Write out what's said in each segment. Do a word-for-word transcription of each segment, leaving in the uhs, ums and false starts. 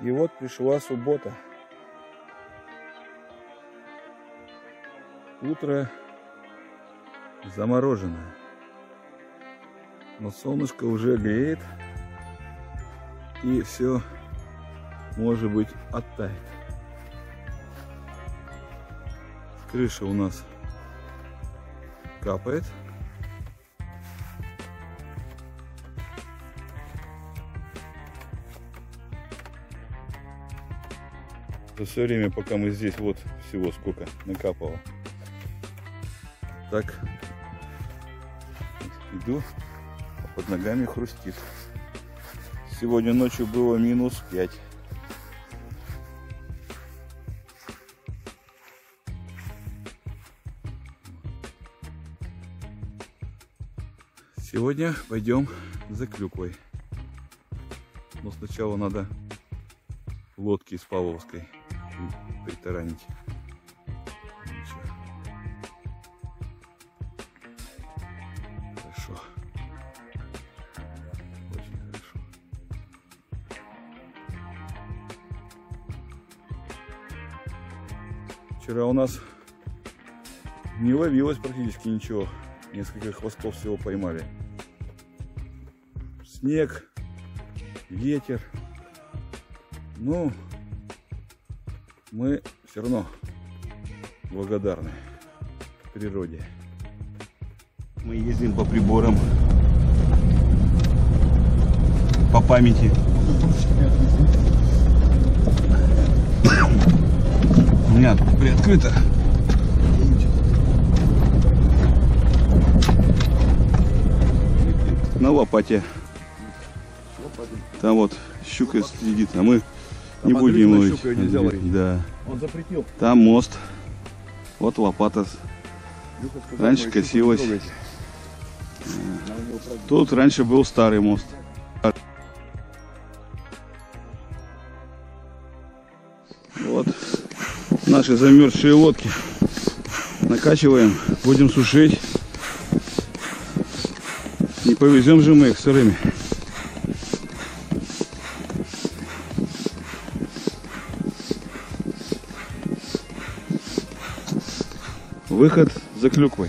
И вот пришла суббота. Утро замороженное. Но солнышко уже греет. И все, может быть, оттает. С крыши у нас капает. За все время, пока мы здесь, вот всего сколько накапало. Так, иду, а под ногами хрустит. Сегодня ночью было минус пять. Сегодня пойдем за клюквой. Но сначала надо лодки из Павловской притаранить. Хорошо. Очень хорошо. Вчера у нас не ловилось практически ничего. Несколько хвостов всего поймали. Снег, ветер. Ну, мы все равно благодарны природе. Мы ездим по приборам, по памяти. У меня приоткрыто. На лопате. Там вот щука следит, а мы не будем ловить. Да. Он запретил. Там мост. Вот лопата. Раньше косилась. Тут раньше был старый мост. Вот наши замерзшие лодки. Накачиваем, будем сушить. Не повезем же мы их сырыми. Выход за клюквой.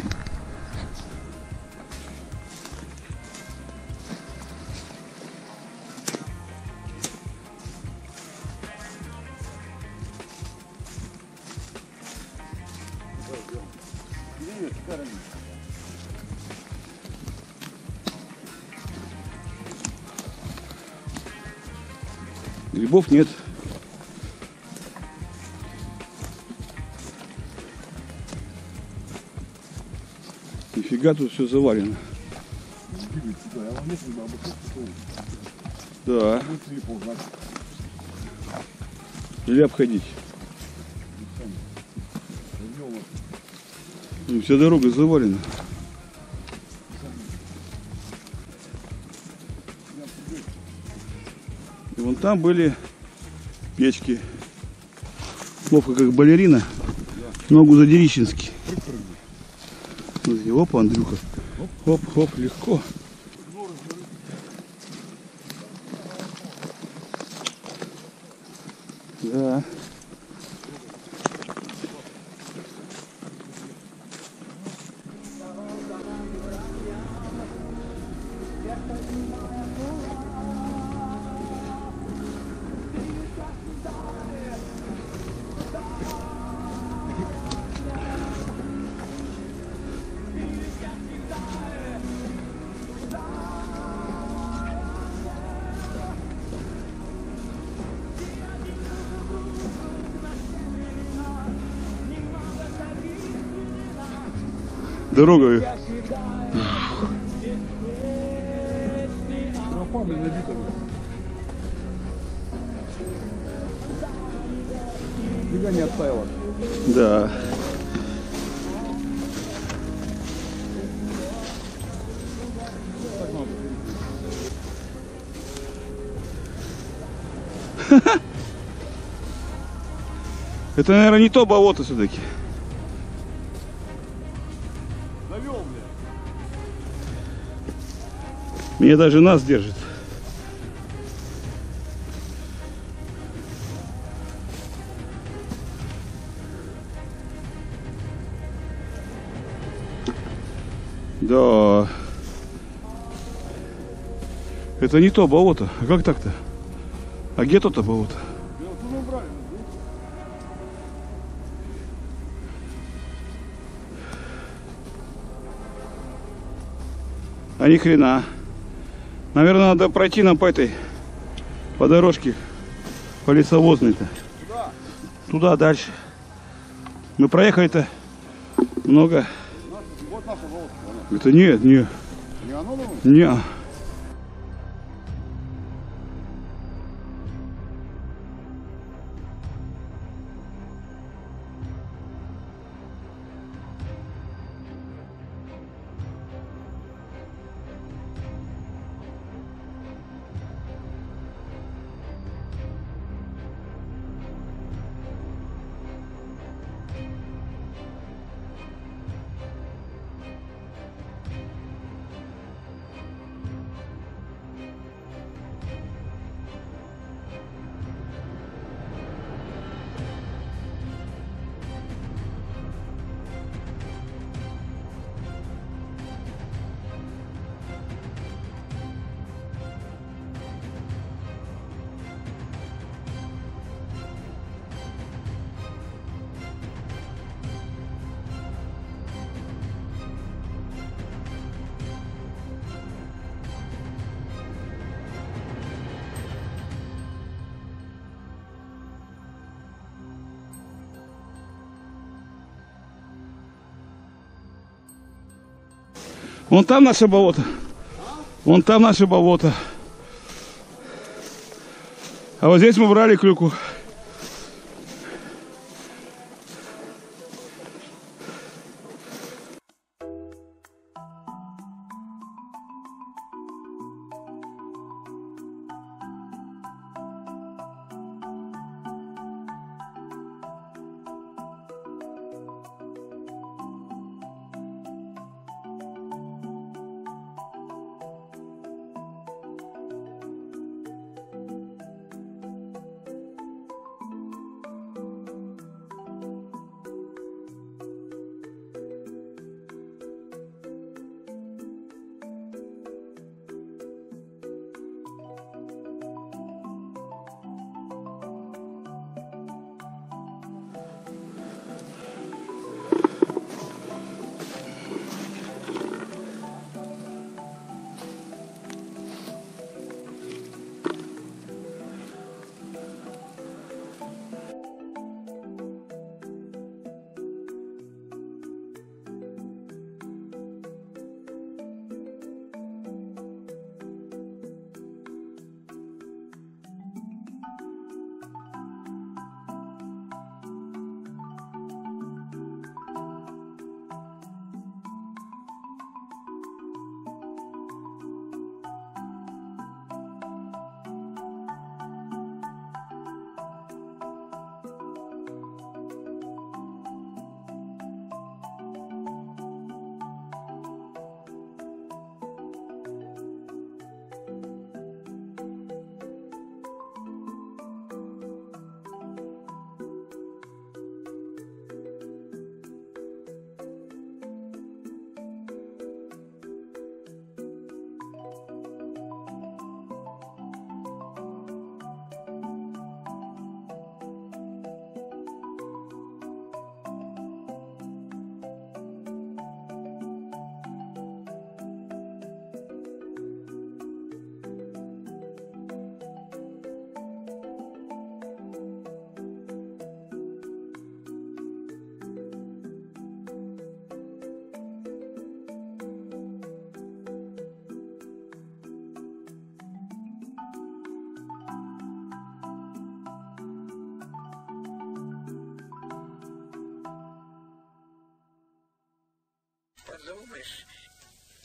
Грибов нет. Нифига тут все завалено. Да. Или обходить. И вся дорога завалена. И вон там были печки. Ловко как балерина. Ногу задерищенски. Опа, Андрюха. Хоп-хоп, легко. Да. Дорога. Нифига не оттаяла. Да. Это, наверное, не то болото все-таки. Мне даже нас держит. Да. Это не то болото. А как так-то? А где то-то болото? А ни хрена. Наверное, надо пройти нам по этой, по дорожке, по лесовозной-то. Куда? Туда, дальше. Мы проехали-то много. Вот наша болото. Это нет, нет. Не оно думаешь? Нет. Вон там наше болото. Вон там наше болото. А вот здесь мы брали клюку. Подумаешь,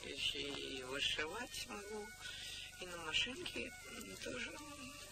еще и вышивать могу, и на машинке тоже могу.